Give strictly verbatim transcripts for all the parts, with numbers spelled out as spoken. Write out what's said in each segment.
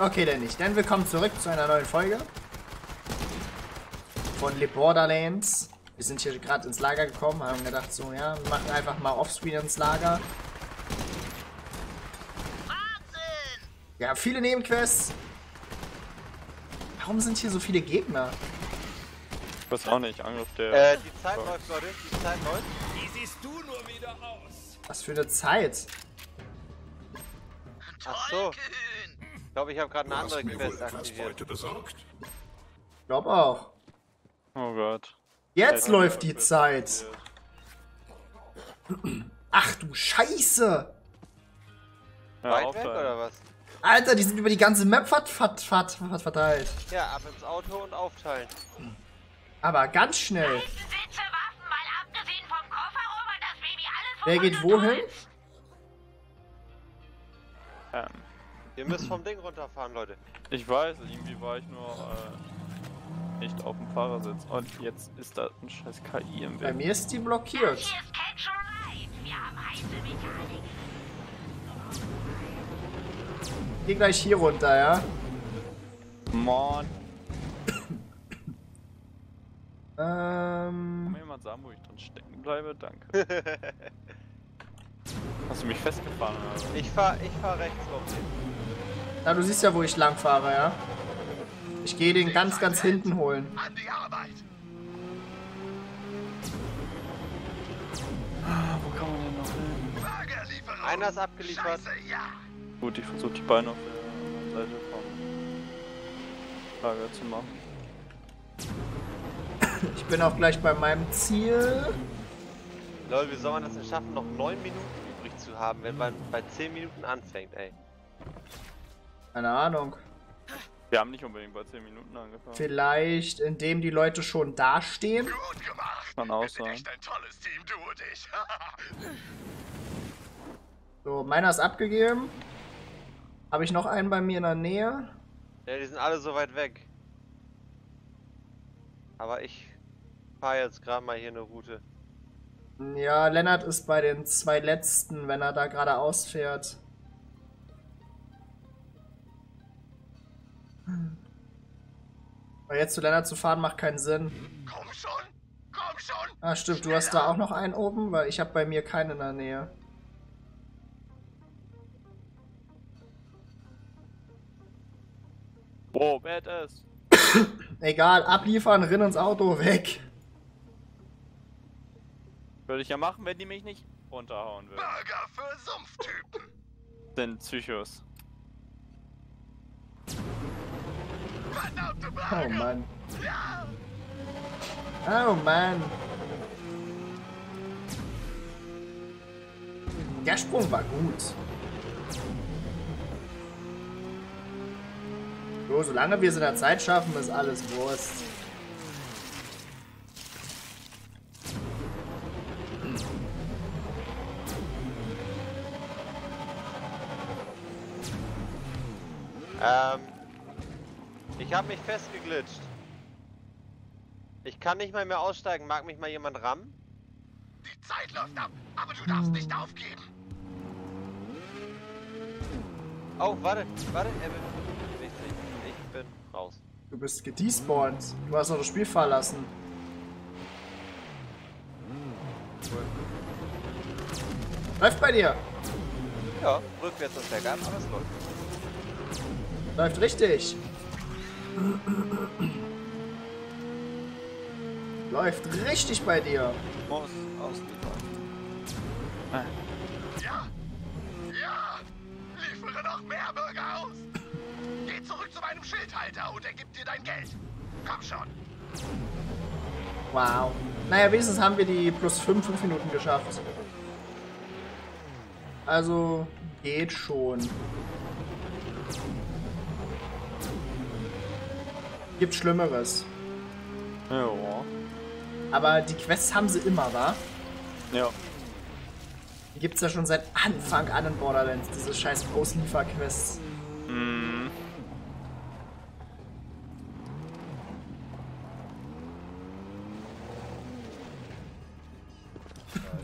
Okay, dann nicht. Dann willkommen zurück zu einer neuen Folge von Borderlands. Wir sind hier gerade ins Lager gekommen, haben gedacht so, ja, wir machen einfach mal offscreen ins Lager. Wahnsinn! Ja, viele Nebenquests. Warum sind hier so viele Gegner? Ich weiß auch nicht, Angriff der... Äh, die Zeit läuft, Leute, die Zeit läuft. Wie siehst du nur wieder aus? Was für eine Zeit? Ach so. Ich glaube, ich habe gerade eine andere Quest aktiviert. Ich glaube auch. Oh Gott. Jetzt ja, läuft die Zeit. Ach du Scheiße. Ja, weit weg oder was? Alter, die sind über die ganze Map vert vert vert vert verteilt. Ja, ab ins Auto und aufteilen. Aber ganz schnell. Waffen, mal abgesehen vom Kofferraum, das Baby alles. Wer geht wohin? Ähm. Ihr müsst vom Ding runterfahren, Leute. Ich weiß, irgendwie war ich nur äh, nicht auf dem Fahrersitz. Und jetzt ist da ein scheiß K I im Weg. Bei mir ist die blockiert. Das hier ist Catch or Ride. Wir haben heiße Mechanik. Geh gleich hier runter, ja? Moin. ähm. Kann mir jemand sagen, wo ich drin stecken bleibe? Danke. Hast du mich festgefahren? Also? Ich fahr, ich fahr rechts rum. Na, du siehst ja, wo ich lang fahre, ja? Ich gehe den ganz, ganz hinten holen. An die Arbeit! Ah, wo kann man denn noch hin? Einer ist abgeliefert. Scheiße, ja. Gut, ich versuche die Beine auf der Seite vom Lager zu machen. Ich bin auch gleich bei meinem Ziel. Leute, wie soll man das denn schaffen, noch neun Minuten übrig zu haben, wenn man bei zehn Minuten anfängt, ey? Keine Ahnung. Wir haben nicht unbedingt bei zehn Minuten angefangen. Vielleicht, indem die Leute schon dastehen. Gut gemacht. Kann auch sein. Wir sind echt ein tolles Team, du und ich. So, meiner ist abgegeben. Habe ich noch einen bei mir in der Nähe? Ja, die sind alle so weit weg. Aber ich fahre jetzt gerade mal hier eine Route. Ja, Lennart ist bei den zwei letzten, wenn er da geradeaus fährt. Aber jetzt zu Lennart zu fahren macht keinen Sinn. Komm schon, komm schon. Ah, stimmt, du hast da auch noch einen oben, weil ich habe bei mir keinen in der Nähe. Wow, badass. Egal, abliefern, rinn ins Auto, weg. Würde ich ja machen, wenn die mich nicht runterhauen würden. Burger für Sumpftypen. Sind Psychos. Oh Mann. Oh Mann. Der Sprung war gut. So, solange wir es in der Zeit schaffen, ist alles Wurst. Ähm. Ich habe mich festgeglitscht. Ich kann nicht mal mehr aussteigen. Mag mich mal jemand rammen? Die Zeit läuft ab, aber du darfst nicht aufgeben. Oh, warte, warte, ich, ich, ich bin raus. Du bist gedespawnt. Du hast doch das Spiel verlassen. Cool. Läuft bei dir. Ja, rückwärts das Berg ab, aber es läuft. Läuft richtig. Läuft richtig bei dir. Muss ausliefern. Ja. Ja. Liefere noch mehr Bürger aus. Geh zurück zu meinem Schildhalter und er gibt dir dein Geld. Komm schon. Wow. Naja, wenigstens haben wir die plus fünf Minuten geschafft. Also, geht schon. Gibt Schlimmeres. Ja. Aber die Quests haben sie immer, wa? Ja. Die gibt's ja schon seit Anfang an in Borderlands, diese scheiß Ausliefer-Quests. Mhm.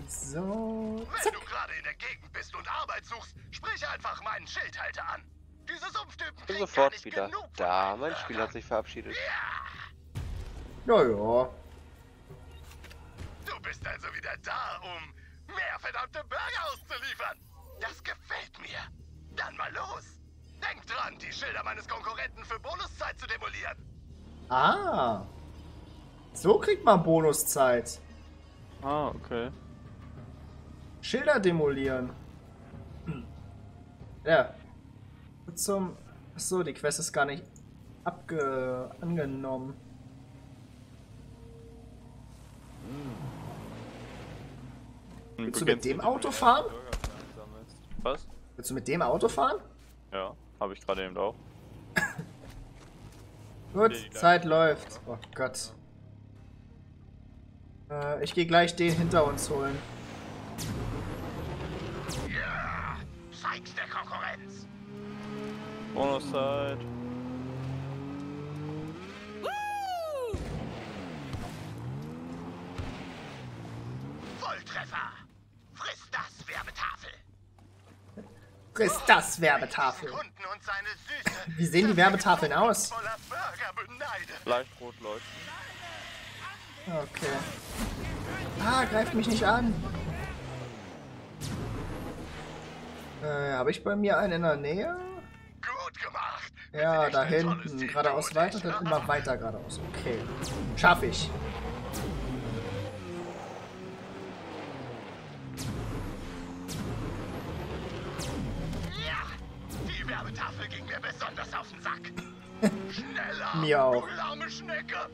So. Zack. Wenn du gerade in der Gegend bist und Arbeit suchst, sprich einfach meinen Schildhalter an. Ich bin sofort wieder da. Mein Spiel hat sich verabschiedet. Ja, ja. Du bist also wieder da, um mehr verdammte Burger auszuliefern. Das gefällt mir. Dann mal los. Denk dran, die Schilder meines Konkurrenten für Bonuszeit zu demolieren. Ah. So kriegt man Bonuszeit. Ah, okay. Schilder demolieren. Ja. Zum... Achso, die Quest ist gar nicht abge... angenommen. Hm. Willst du mit dem Auto fahren? Was? Willst du mit dem Auto fahren? Ja, habe ich gerade eben auch. Gut, nee, Zeit läuft. Oh Gott. Äh, ich gehe gleich den hinter uns holen. Ja, zeig's der Konkurrenz. Bonuszeit. Volltreffer! Friss das, Werbetafel! Friss das, Werbetafel! Wie sehen die Werbetafeln aus? Leicht rot leuchten. Okay. Ah, greift mich nicht an! Äh, habe ich bei mir einen in der Nähe? Ja, da hinten. Geradeaus weiter, dann immer weiter geradeaus. Okay. Schaff ich. Ja, die Werbetafel ging mir besonders auf den Sack. Schneller! Mir auch. Du arme Schnecke!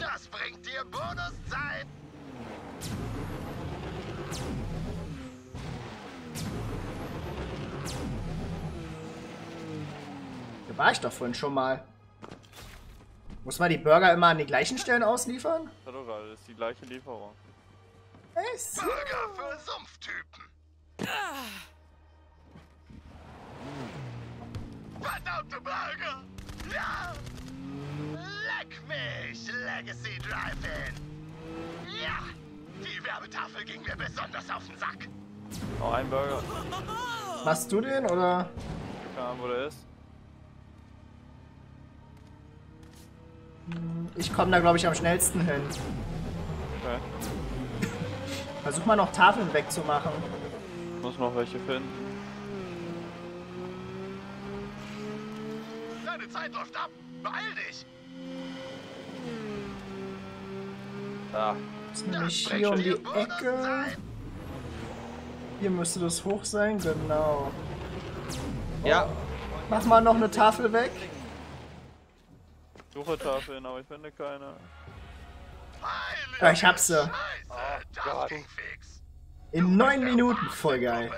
Das bringt dir Bonuszeit! War ich doch vorhin schon mal. Muss man die Burger immer an die gleichen Stellen ausliefern? Ja, doch, das ist die gleiche Lieferung. Yes. Burger für Sumpftypen. Verdammte Burger! Ja! Leck mich, Legacy Drive-In! Ja! Die Werbetafel ging mir besonders auf den Sack! Noch ein Burger. Machst du den, oder? Keine Ahnung, wo der ist. Ich komme da, glaube ich, am schnellsten hin. Okay. Versuch mal noch Tafeln wegzumachen. Ich muss noch welche finden. Deine Zeit läuft ab. Beeil dich. Da. Ist nämlich hier um die Ecke. Hier müsste das hoch sein, genau. Oh. Ja. Mach mal noch eine Tafel weg. Suche Tafeln, aber ich finde keine. Ja, ich hab sie. Oh, Gott. In neun Minuten, voll geil.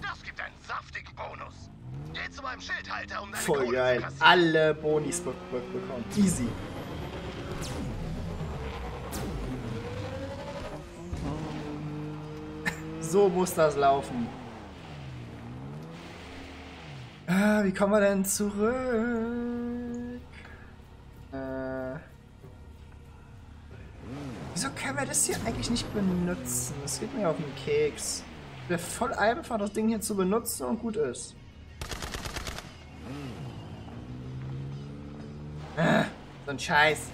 Das gibt einen saftigen Bonus. Geh zu meinem Schildhalter, um deine Kohle zu kassieren. Voll geil. Alle Bonis be be bekommen. Easy. So muss das laufen. Ah, wie kommen wir denn zurück? Wieso können wir das hier eigentlich nicht benutzen? Das geht mir auf den Keks. Wäre voll einfach, das Ding hier zu benutzen und gut ist. Ah, so ein Scheiß.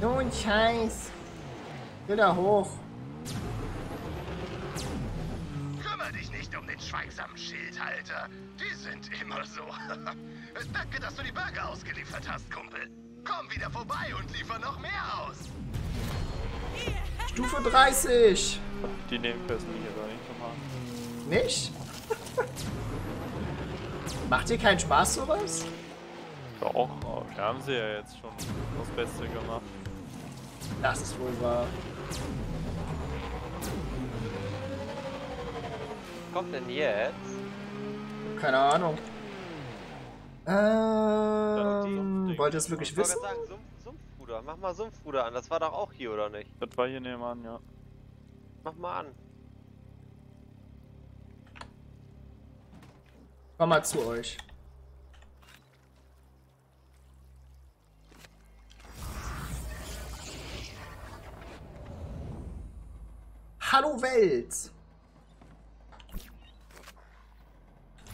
So ein Scheiß. Ich will da hoch. Kümmere dich nicht um den schweigsamen Schildhalter. Die sind immer so. Danke, dass du die Burger ausgeliefert hast, Kumpel. Komm wieder vorbei und liefer noch mehr aus. Stufe dreißig. Die Nebenquesten hier gar nicht zu machen. Nicht? Macht dir keinen Spaß sowas? Doch, wir haben sie ja jetzt schon das Beste gemacht. Das ist wohl wahr. Was kommt denn jetzt? Keine Ahnung. Ähm, wollt ihr es wirklich wissen? Sagen, Sumpf, Sumpfruder, mach mal Sumpfruder an, das war doch auch hier, oder nicht? Das war hier nebenan, ja. Mach mal an. Komm mal zu euch. Hallo Welt!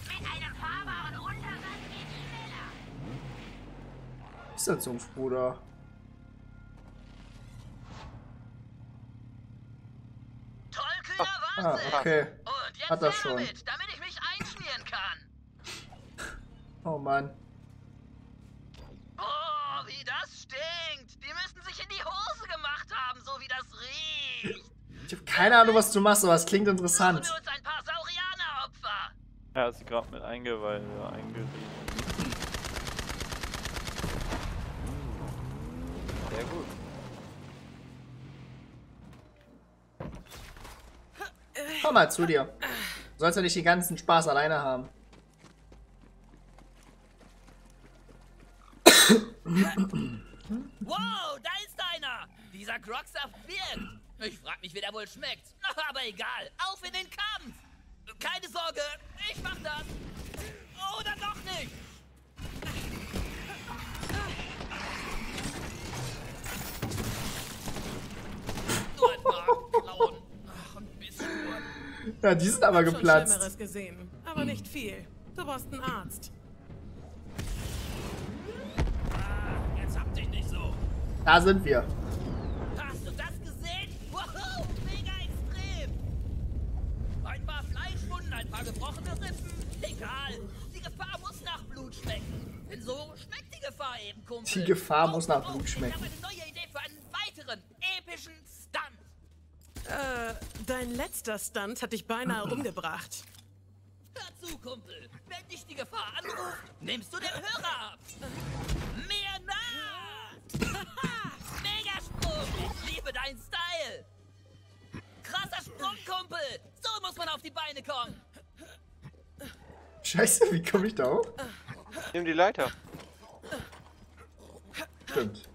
Mit einem fahrbaren Untersatz geht's schneller. Was ist denn so ein Bruder? Tollkühner ah, ah, okay. Und jetzt hat das schon. Damit, damit ich mich einschmieren kann. Oh Mann. Oh, wie das stinkt. Die müssen sich in die Hose gemacht haben, so wie das riecht. Ich habe keine Ahnung, was du machst, aber es klingt interessant. Wir uns ein paar Saurianer-Opfer. Ja, ist gerade mit eingeweiht, ja, eingerieben. Sehr gut. Komm mal zu dir. Du sollst ja nicht den ganzen Spaß alleine haben. Wow, da ist einer! Dieser Grogsaft wirkt! Ich frag mich, wie der wohl schmeckt. Aber egal, auf in den Kampf! Keine Sorge, ich mach das! Oder doch nicht! Nur ein paar Klauen. Ach, ein bisschen nur. Ja, die sind aber geplatzt. Ich hab schon Schlimmeres gesehen, aber nicht viel. Du brauchst einen Arzt. Ah, jetzt hab dich nicht so. Da sind wir. Gebrochene Rippen? Egal. Die Gefahr muss nach Blut schmecken. Denn so schmeckt die Gefahr eben, Kumpel. Die Gefahr muss nach Blut schmecken. Ich habe eine neue Idee für einen weiteren epischen Stunt. Äh, dein letzter Stunt hat dich beinahe umgebracht. Hör zu, Kumpel. Wenn dich die Gefahr anruft, nimmst du den Hörer ab. Mehr nach! Megasprung! Ich liebe deinen Style! Krasser Sprung, Kumpel! So muss man auf die Beine kommen! Scheiße, wie komme ich da hoch? Nimm die Leiter. Stimmt.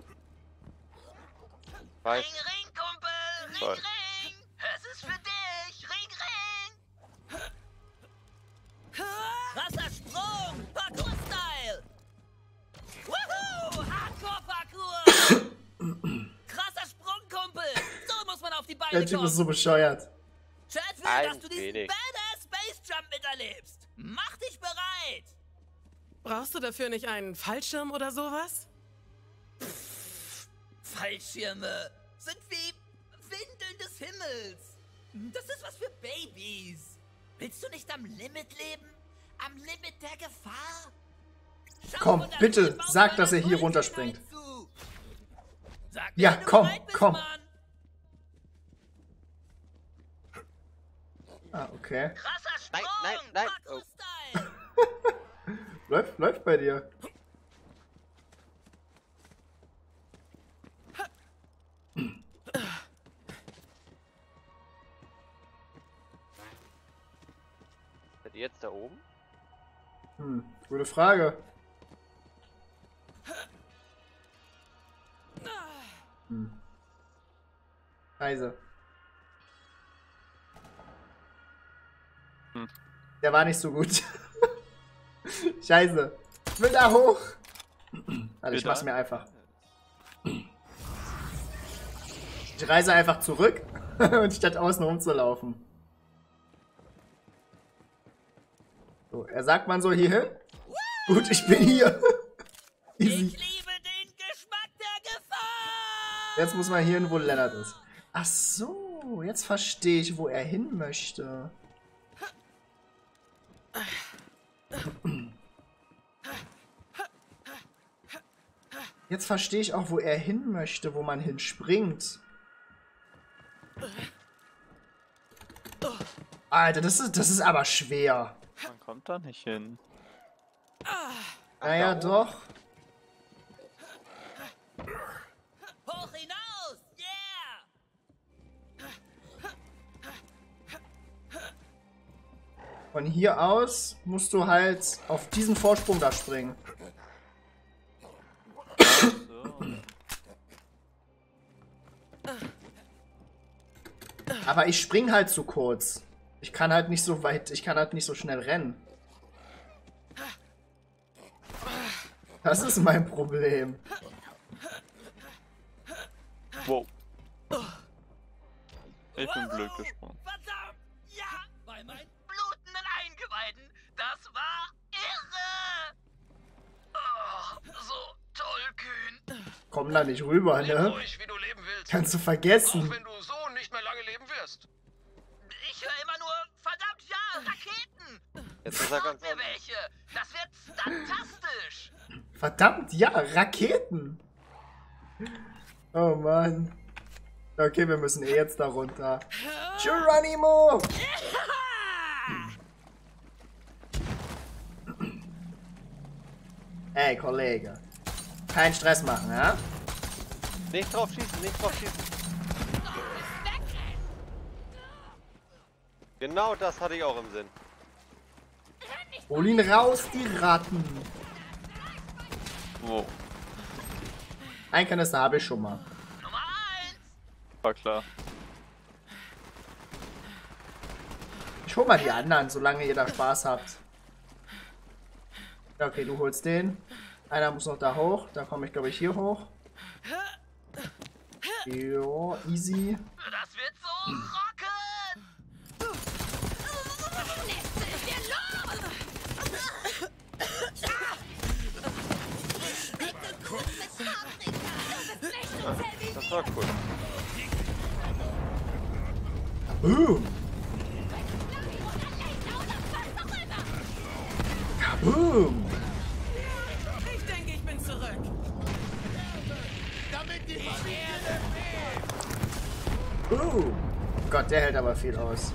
Weiß. Ring, Ring, Kumpel! Ring, Voll. Ring! Es ist für dich! Ring, Ring! Krasser Sprung! Parkour-Style! Woohoo! Hardcore-Parkour! Krasser Sprung, Kumpel! So muss man auf die Beine kommen! Der Typ ist so bescheuert. Chat will, dass du diesen badass Space Jump miterlebst. Mach dich bereit! Brauchst du dafür nicht einen Fallschirm oder sowas? Pff, Fallschirme sind wie Windeln des Himmels. Das ist was für Babys. Willst du nicht am Limit leben? Am Limit der Gefahr? Schau, komm, bitte, sag, dass er hier runterspringt. Sag, ja, komm, komm. Mann. Ah, okay. Krasser Sprung! Nein, nein, nein! Oh. läuft, läuft bei dir. Seid ihr jetzt da oben? Hm, gute Frage. Hm. Scheiße. Der war nicht so gut. Scheiße. Ich will da hoch. Also ich mach's mir einfach. Ich reise einfach zurück und statt außen rumzulaufen. So, er sagt man so hierhin. Gut, ich bin hier. Easy. Ich liebe den Geschmack der Gefahr. Jetzt muss man hier hin, wo Lennart ist. Ach so, jetzt verstehe ich, wo er hin möchte. Jetzt verstehe ich auch, wo er hin möchte, wo man hinspringt. Alter, das ist, das ist aber schwer. Man kommt da nicht hin. Naja, doch. Hoch hinaus! Yeah! Von hier aus musst du halt auf diesen Vorsprung da springen. Aber ich spring halt zu kurz. Ich kann halt nicht so weit, ich kann halt nicht so schnell rennen. Das ist mein Problem. Wow. Ich bin blöd gesprungen. Verdammt! Ja! Bei meinen blutenden Eingeweiden! Das war irre! Oh, so tollkühn! Komm da nicht rüber, Leb ne? Ruhig, wie du leben willst. Kannst du vergessen. Auch wenn du so nicht mehr lange leben wirst. Ich höre immer nur, verdammt ja, Raketen! Jetzt ist er ganz mir welche! Das wird fantastisch! Verdammt ja, Raketen! Oh Mann. Okay, wir müssen eh jetzt da runter. Geronimo! Ey, Kollege. Keinen Stress machen, ja? Nicht drauf schießen, nicht drauf schießen. Genau das hatte ich auch im Sinn. Hol ihn raus, die Ratten. Oh. Ein Kanister habe ich schon mal. War klar. Ich hol mal die anderen, solange ihr da Spaß habt. Okay, du holst den. Einer muss noch da hoch. Da komme ich, glaube ich, hier hoch. Jo, easy. Das wird so rocken! Das war cool. Boom! Boom! Ich denke, ich bin zurück. Damit die Barriere fehlt. Boom! Gott, der hält aber viel aus.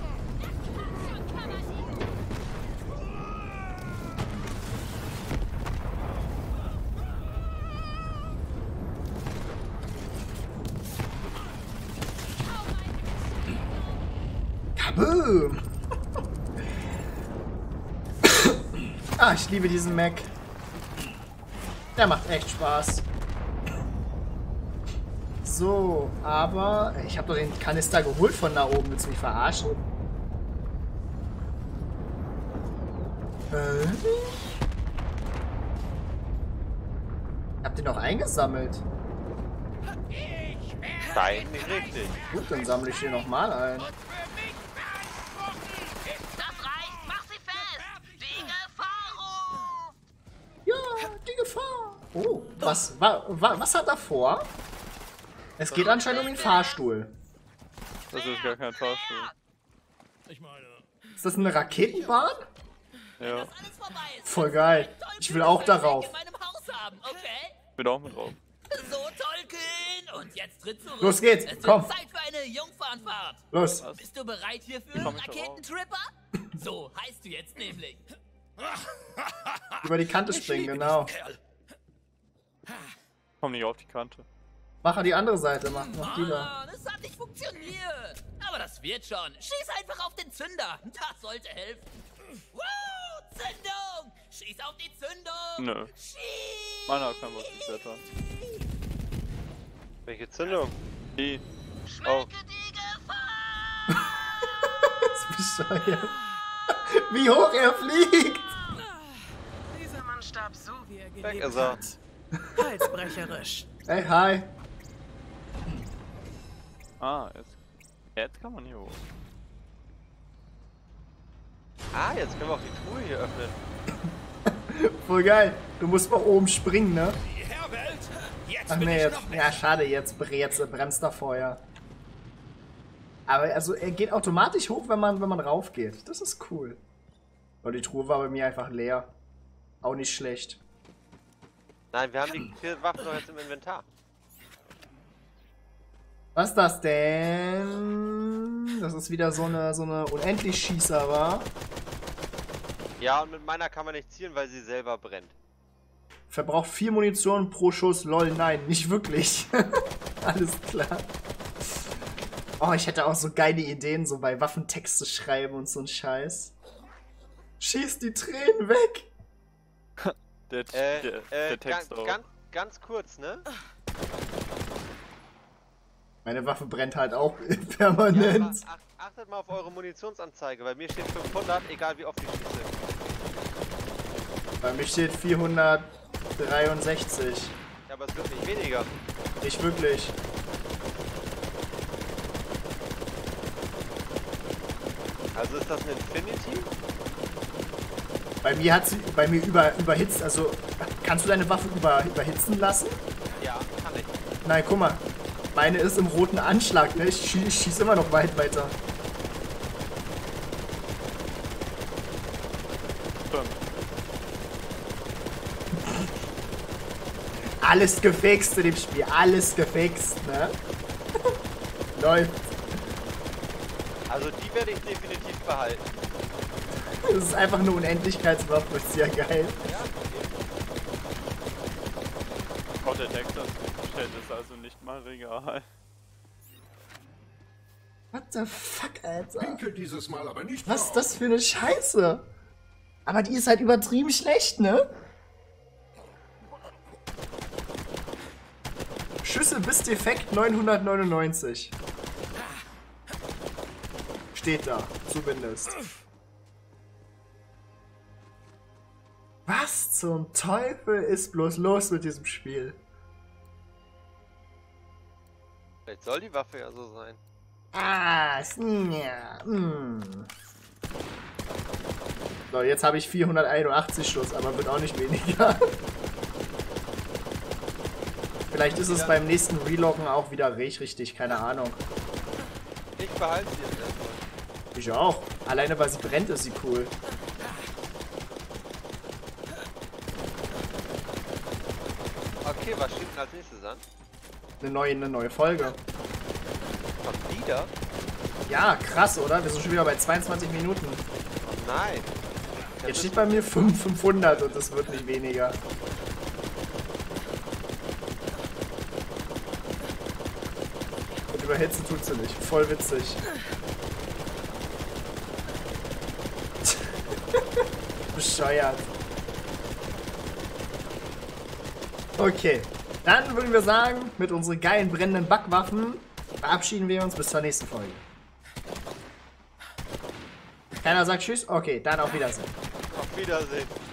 Boom. Ah, ich liebe diesen Mac. Der macht echt Spaß. So, aber ich habe doch den Kanister geholt von da oben. Willst du mich verarschen? Äh? Ich hab den doch eingesammelt. Nein, nicht richtig. Gut, dann sammle ich den nochmal ein. Oh, was, wa, wa, was hat er vor? Es geht anscheinend um den Fahrstuhl. Das ist gar kein Fahrstuhl. Ich meine, ist das eine Raketenbahn? Ja. Voll geil. Ich will auch darauf. Ich will auch mit drauf. So tollkühn und jetzt tritt zurück. Los geht's, komm. Es wird Zeit für eine Jungfernfahrt. Los. Bist du bereit hierfür, Raketentripper? So heißt du jetzt nämlich. Über die Kante springen, genau. Komm nicht auf die Kante. Mach die andere Seite, mach, mach die da. Das hat nicht funktioniert. Aber das wird schon. Schieß einfach auf den Zünder. Das sollte helfen. Woo, Zündung! Schieß auf die Zündung! Nö. Schieß! Meiner kann was nicht wettern. Welche Zündung? Die. Schmecke oh. die Gefahr! Das ist bescheuert. Wie hoch er fliegt! Dieser Mann starb so, wie er gelebt hat. Weg ist er. Halsbrecherisch. Hey, hi. Ah, jetzt, jetzt kann man hier hoch. Ah, jetzt können wir auch die Truhe hier öffnen. Voll geil. Du musst mal oben springen, ne? Jetzt Ach ne, jetzt. Ja, schade, jetzt, jetzt bremst er vorher. Aber also, er geht automatisch hoch, wenn man, wenn man rauf geht. Das ist cool. Aber die Truhe war bei mir einfach leer. Auch nicht schlecht. Nein, wir haben die Waffen doch jetzt im Inventar. Was ist das denn? Das ist wieder so eine, so eine Unendlich-Schießer, wa? Ja, und mit meiner kann man nicht zielen, weil sie selber brennt. Verbraucht vier Munition pro Schuss. Lol, nein, nicht wirklich. Alles klar. Oh, ich hätte auch so geile Ideen, so bei Waffentexte schreiben und so ein Scheiß. Schieß die Tränen weg! Der, äh, der, der äh, Text ga, auch. Ganz, ganz kurz, ne? Meine Waffe brennt halt auch permanent. Ja, ach, achtet mal auf eure Munitionsanzeige, bei mir steht fünfhundert, egal wie oft ich schieße. Bei mir steht vierhundertdreiundsechzig. Ja, aber es wird nicht weniger. Nicht wirklich. Also ist das ein Infinity? Bei mir hat sie bei mir über, überhitzt. Also kannst du deine Waffe über, überhitzen lassen? Ja, kann ich. Nein, guck mal. Meine ist im roten Anschlag, ne? Ich schieße schieß immer noch weit weiter. Alles gefixt in dem Spiel, alles gefixt, ne? Läuft. Also die werde ich definitiv behalten. Das ist einfach eine Unendlichkeitswaffe, ist ja geil. Ja, okay. Oh, der Texas stellt es also nicht mal regal. What the fuck, Alter? Winkel dieses Mal aber nicht. Was ist das für eine Scheiße? Aber die ist halt übertrieben schlecht, ne? Schüsse bis defekt neunhundertneunundneunzig. Steht da, zumindest. Was zum Teufel ist bloß los mit diesem Spiel? Vielleicht soll die Waffe ja so sein. Ah, ja, mm. So, jetzt habe ich vierhunderteinundachtzig Schuss, aber wird auch nicht weniger. Vielleicht ist es beim nächsten Reloggen auch wieder richtig, keine Ahnung. Ich behalte sie jetzt erstmal. Ich auch. Alleine weil sie brennt, ist sie cool. Okay, was steht denn als nächstes an? Eine neue, eine neue Folge. Was, wieder? Ja, krass, oder? Wir sind schon wieder bei zweiundzwanzig Minuten. Oh nein. Das jetzt steht bei mir fünfhundert und das wird nicht weniger. Überhitzen tut sie nicht. Voll witzig. Bescheuert. Okay. Dann würden wir sagen, mit unseren geilen brennenden Backwaffen verabschieden wir uns bis zur nächsten Folge. Keiner sagt Tschüss? Okay, dann auf Wiedersehen. Auf Wiedersehen.